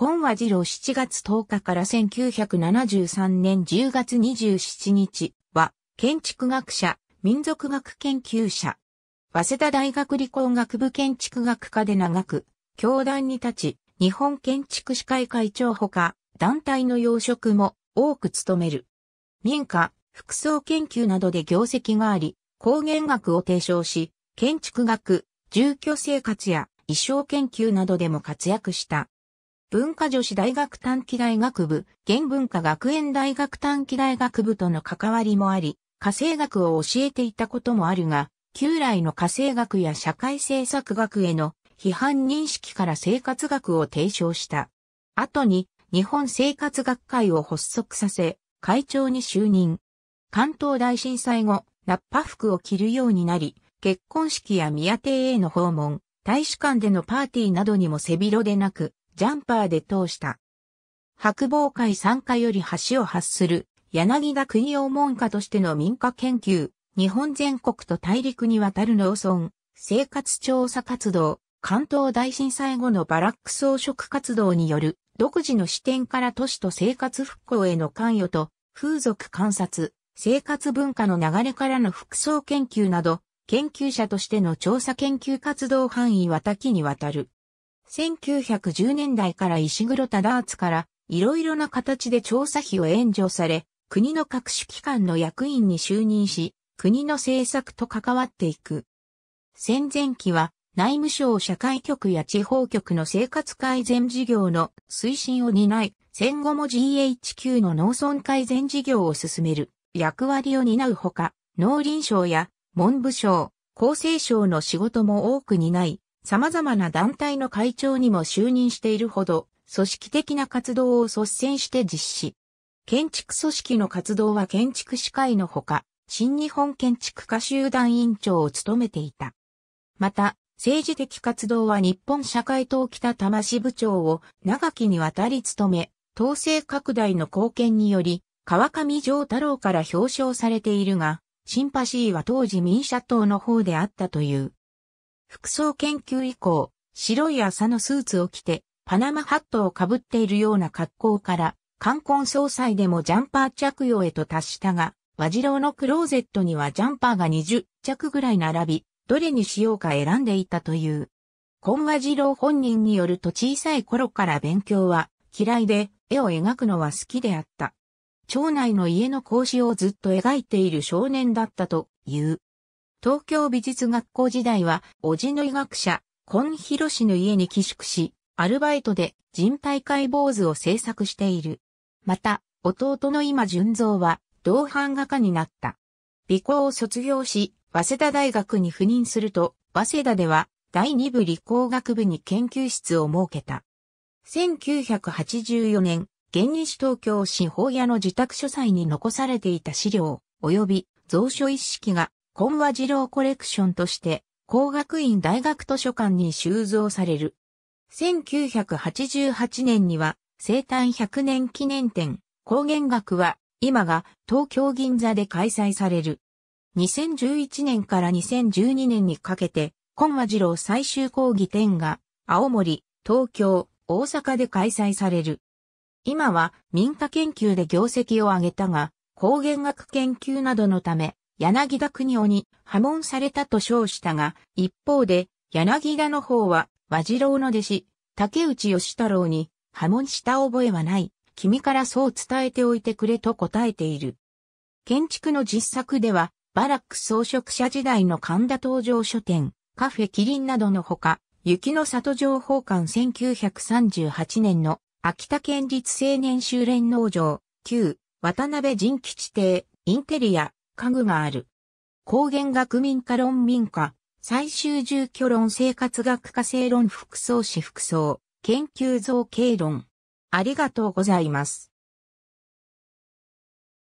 本和次郎7月10日から1973年10月27日は、建築学者、民俗学研究者。早稲田大学理工学部建築学科で長く、教壇に立ち、日本建築士会会長ほか、団体の要職も多く務める。民家、服装研究などで業績があり、光源学を提唱し、建築学、住居生活や衣装研究などでも活躍した。文化女子大学短期大学部、現文化学園大学短期大学部との関わりもあり、家政学を教えていたこともあるが、旧来の家政学や社会政策学への批判認識から生活学を提唱した。後に、日本生活学会を発足させ、会長に就任。関東大震災後、ナッパ服を着るようになり、結婚式や宮邸への訪問、大使館でのパーティーなどにも背広でなく、ジャンパーで通した。白帽会傘下より橋を発する、柳田国男門下としての民家研究、日本全国と大陸にわたる農村、生活調査活動、関東大震災後のバラック装飾活動による、独自の視点から都市と生活復興への関与と、風俗観察、生活文化の流れからの服装研究など、研究者としての調査研究活動範囲は多岐にわたる。1910年代から石黒忠厚から、いろいろな形で調査費を援助され、国の各種機関の役員に就任し、国の政策と関わっていく。戦前期は、内務省社会局や地方局の生活改善事業の推進を担い、戦後も GHQ の農村改善事業を進める役割を担うほか、農林省や文部省、厚生省の仕事も多く担い、様々な団体の会長にも就任しているほど、組織的な活動を率先して実施。建築組織の活動は建築士会のほか、新日本建築家集団委員長を務めていた。また、政治的活動は日本社会党北多摩支部長を長きにわたり務め、党勢拡大の貢献により、川上丈太郎から表彰されているが、シンパシーは当時民社党の方であったという。服装研究以降、白い麻のスーツを着て、パナマハットをかぶっているような格好から、冠婚葬祭でもジャンパー着用へと達したが、和次郎のクローゼットにはジャンパーが20着ぐらい並び、どれにしようか選んでいたという。本和次郎本人によると小さい頃から勉強は嫌いで絵を描くのは好きであった。町内の家の格子をずっと描いている少年だったという。東京美術学校時代は、叔父の医学者、近弘の家に寄宿し、アルバイトで人体解剖図を制作している。また、弟の今純三は銅版画家になった。美校を卒業し、早稲田大学に赴任すると、早稲田では第2部理工学部に研究室を設けた。1984年、現西東京市保谷の自宅書斎に残されていた資料、及び蔵書一式が近和次郎コレクションとして、工学院大学図書館に収蔵される。1988年には、生誕100年記念展、光源学は、今が東京銀座で開催される。2011年から2012年にかけて、近和次郎最終講義展が、青森、東京、大阪で開催される。今は民家研究で業績を上げたが、光源学研究などのため、柳田国男に破門されたと称したが、一方で、柳田の方は、和次郎の弟子、竹内義太郎に、破門した覚えはない、君からそう伝えておいてくれと答えている。建築の実作では、バラック装飾社時代の神田東上書店、カフェキリンなどのほか、雪の里情報館1938年の秋田県立青年修練農場、旧渡辺仁吉邸、インテリア、家具がある。光源学民家論民家、最終住居論生活学家政論服装史服装、研究造形論。ありがとうございます。